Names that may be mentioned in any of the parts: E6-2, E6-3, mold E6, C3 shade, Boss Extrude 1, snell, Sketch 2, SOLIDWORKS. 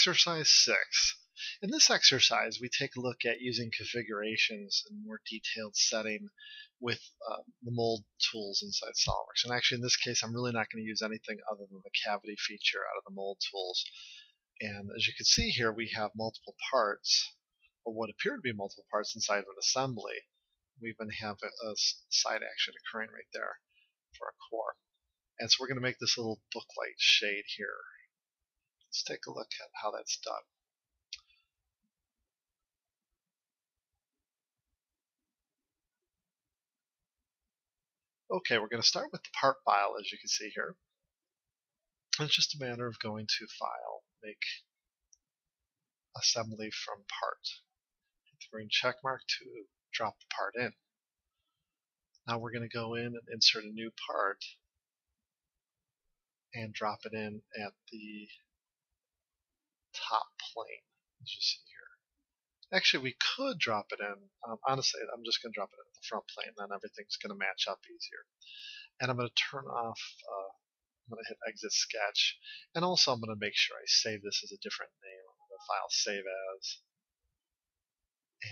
Exercise 6. In this exercise, we take a look at using configurations in more detailed setting with the mold tools inside SOLIDWORKS. And actually, in this case, I'm really not going to use anything other than the cavity feature out of the mold tools. And as you can see here, we have multiple parts, or what appear to be multiple parts inside of an assembly. We even have a side action occurring right there for a core. And so we're going to make this little booklight shade here. Let's take a look at how that's done. Okay, we're going to start with the part file, as you can see here. It's just a matter of going to File, Make Assembly from Part. Hit the green check mark to drop the part in. Now we're going to go in and insert a new part and drop it in at the top plane, as you see here. Actually, we could drop it in. Honestly, I'm just going to drop it at the front plane, then everything's going to match up easier. And I'm going to turn off, I'm going to hit Exit Sketch, and also I'm going to make sure I save this as a different name. I'm going to File, Save As,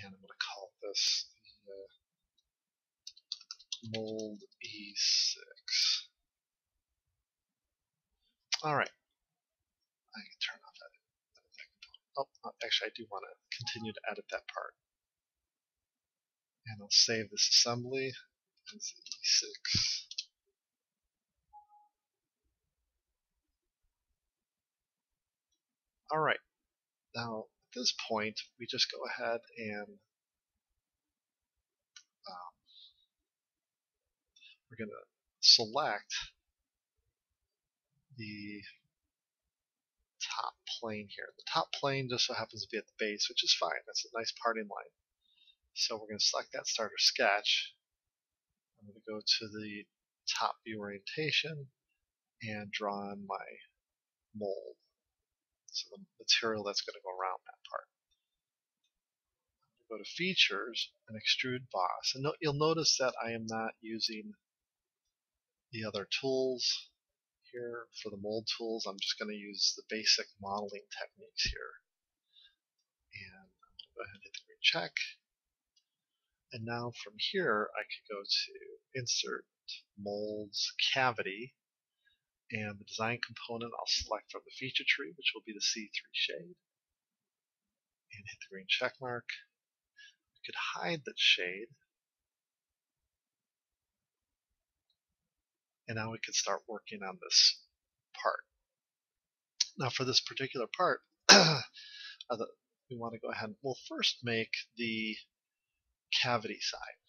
and I'm going to call this mold E6. Alright, I can turn off that. Oh, actually I do want to continue to edit that part. And I'll save this assembly as E6. Alright, now at this point we just go ahead and we're going to select the top plane here. The top plane just so happens to be at the base, which is fine. That's a nice parting line. So we're going to select that starter sketch. I'm going to go to the top view orientation and draw on my mold. So the material that's going to go around that part. I'm going to go to Features and Extrude Boss. And you'll notice that I am not using the other tools. Here for the mold tools, I'm just going to use the basic modeling techniques here. And I'm going to go ahead and hit the green check. And now from here, I could go to Insert, Molds, Cavity, and the design component I'll select from the feature tree, which will be the C3 shade. And hit the green check mark. We could hide that shade. And now we can start working on this part. Now for this particular part, we want to go ahead and we'll first make the cavity side.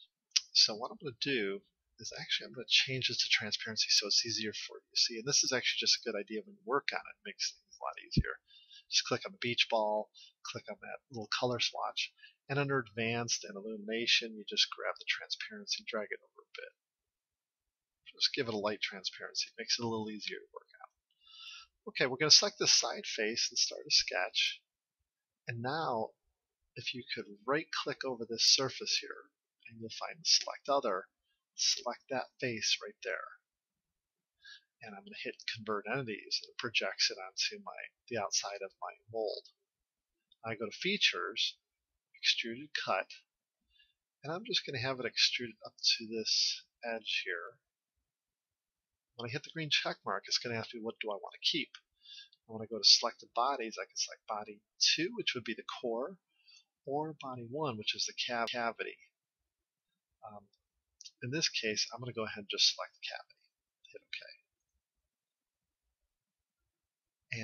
So what I'm going to do is actually I'm going to change this to transparency so it's easier for you to see. And this is actually just a good idea when you work on it. It makes things a lot easier. Just click on the beach ball, click on that little color swatch, and under Advanced and Illumination, you just grab the transparency, drag it over a bit. Just give it a light transparency. It makes it a little easier to work out. Okay, we're going to select the side face and start a sketch. And now, if you could right-click over this surface here, and you'll find Select Other, select that face right there. And I'm going to hit Convert Entities, and it projects it onto the outside of my mold. I go to Features, Extruded Cut, and I'm just going to have it extruded up to this edge here. When I hit the green check mark, it's going to ask me what do I want to keep. And when I go to selected bodies, I can select body 2, which would be the core, or body 1, which is the cavity. In this case, I'm going to go ahead and just select the cavity. Hit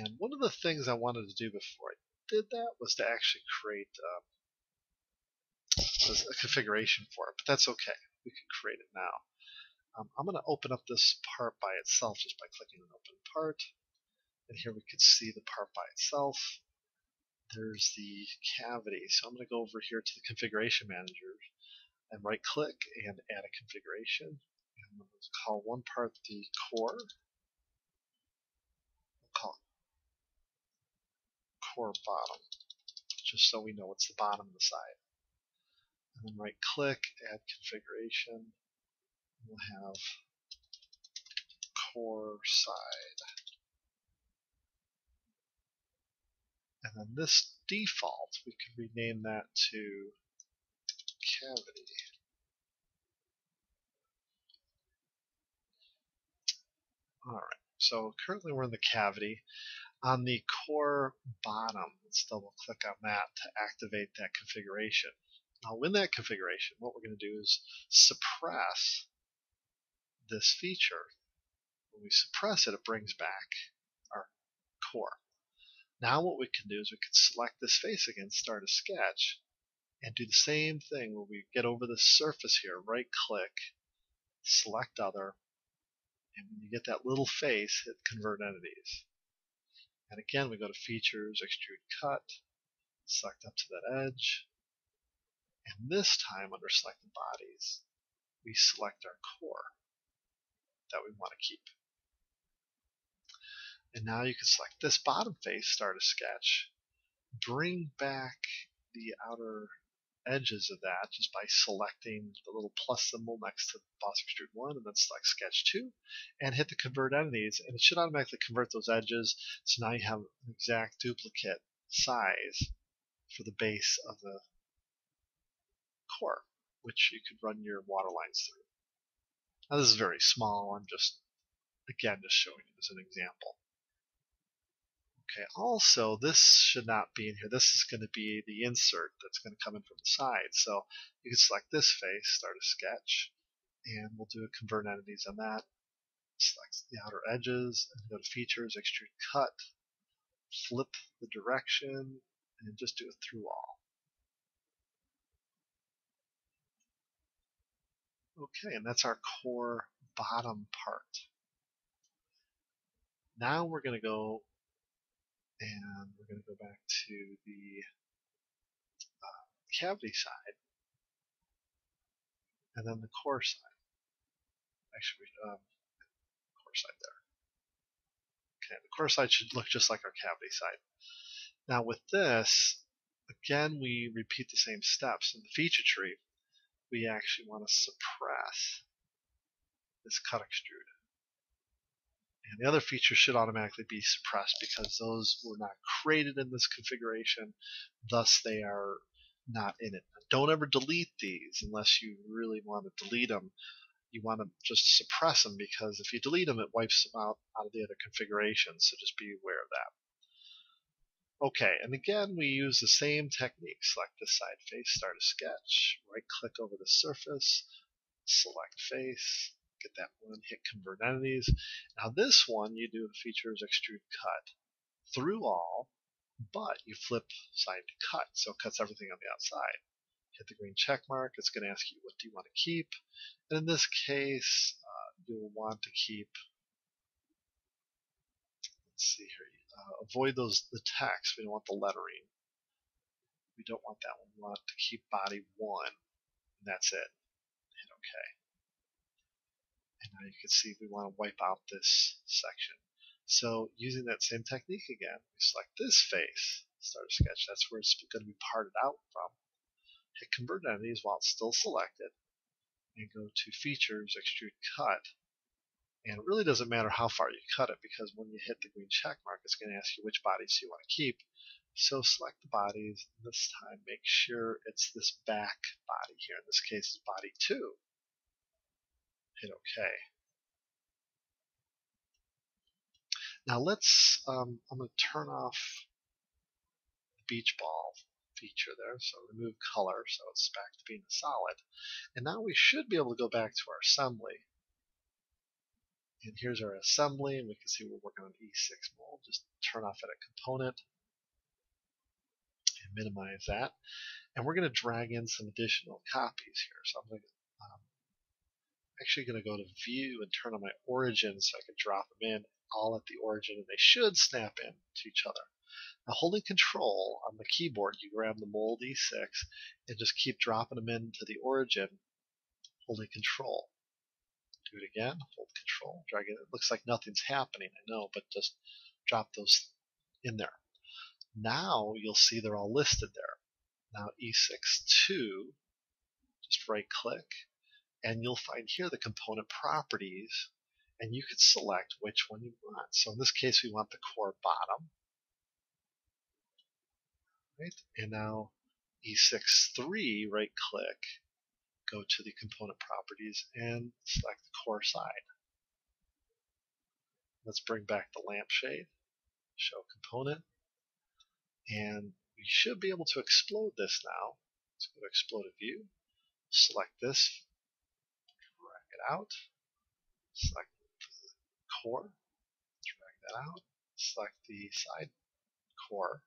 OK. And one of the things I wanted to do before I did that was to actually create a configuration for it, but that's OK. We can create it now. I'm going to open up this part by itself just by clicking on Open Part. And here we can see the part by itself. There's the cavity. So I'm going to go over here to the Configuration Manager and right click and add a configuration. And I'm going to call one part the core. We'll call it core bottom, just so we know it's the bottom of the side. And then right click, add configuration. We'll have core side. And then this default, we can rename that to cavity. Alright, so currently we're in the cavity. On the core bottom, let's double click on that to activate that configuration. Now in that configuration, what we're going to do is suppress this feature. When we suppress it, it brings back our core. Now what we can do is we can select this face again, start a sketch, and do the same thing where we get over the surface here, right click, select other, and when you get that little face, hit convert entities. And again, we go to features, extrude cut, select up to that edge, and this time under selected bodies, we select our core that we want to keep. And now you can select this bottom face, start a sketch, bring back the outer edges of that just by selecting the little plus symbol next to Boss Extrude 1, and then select Sketch 2, and hit the Convert Entities, and it should automatically convert those edges, so now you have an exact duplicate size for the base of the core, which you could run your water lines through. Now this is very small, I'm just, again, just showing you as an example. Okay, also this should not be in here. This is going to be the insert that's going to come in from the side. So you can select this face, start a sketch, and we'll do a convert entities on that. Select the outer edges, and go to features, extrude cut, flip the direction, and just do it through all. Okay, and that's our core bottom part. Now we're going to go and we're going to go back to the cavity side and then the core side. Actually, core side there. Okay, the core side should look just like our cavity side. Now with this, again, we repeat the same steps in the feature tree. We actually want to suppress this cut extrude. And the other features should automatically be suppressed because those were not created in this configuration, thus they are not in it. Don't ever delete these unless you really want to delete them. You want to just suppress them because if you delete them, it wipes them out of the other configurations, so just be aware of that. Okay, and again, we use the same technique. Select this side face, start a sketch, right-click over the surface, select face, get that one, hit convert entities. Now this one you do the features extrude cut through all, but you flip side to cut, so it cuts everything on the outside. Hit the green check mark, it's going to ask you what do you want to keep, and in this case you'll want to keep, let's see here, avoid the text, we don't want the lettering, we don't want that one, we want to keep body 1, and that's it. Hit okay. Now you can see we want to wipe out this section. So using that same technique again, we select this face, start a sketch, that's where it's going to be parted out from. Hit convert entities while it's still selected, and go to features, extrude cut, and it really doesn't matter how far you cut it because when you hit the green check mark, it's going to ask you which bodies you want to keep. So select the bodies, and this time make sure it's this back body here, in this case it's body 2. Hit OK. Now let's, I'm going to turn off the beach ball feature there, so remove color, so it's back to being a solid. And now we should be able to go back to our assembly. And here's our assembly, and we can see we're working on E6 mold. Just turn off edit component and minimize that. And we're going to drag in some additional copies here. So I'm going to actually going to go to view and turn on my origin so I can drop them in all at the origin, and they should snap in to each other. Now holding control on the keyboard, you grab the mold E6 and just keep dropping them into the origin, holding control. Do it again, hold control, drag it. It looks like nothing's happening, I know, but just drop those in there. Now you'll see they're all listed there. Now E6-2, just right click, and you'll find here the component properties, and you can select which one you want. So in this case, we want the core bottom. Right? And now E6-3, right click, go to the component properties and select the core side. Let's bring back the lampshade, show component, and we should be able to explode this now. Let's go to exploded view, select this, drag it out, select the core, drag that out, select the side core,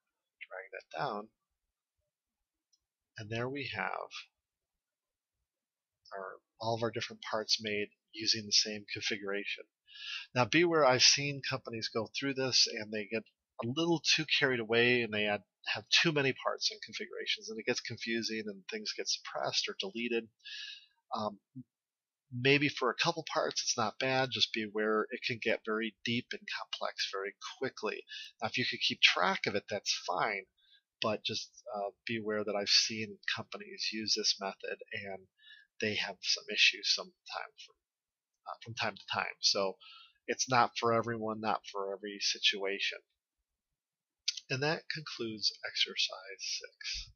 drag that down, and there we have all of our different parts made using the same configuration. Now beware, I've seen companies go through this and they get a little too carried away and they have too many parts and configurations and it gets confusing and things get suppressed or deleted. Maybe for a couple parts it's not bad, just beware it can get very deep and complex very quickly. Now if you could keep track of it, that's fine, but just beware that I've seen companies use this method and they have some issues sometimes from time to time. So it's not for everyone, not for every situation. And that concludes exercise 6.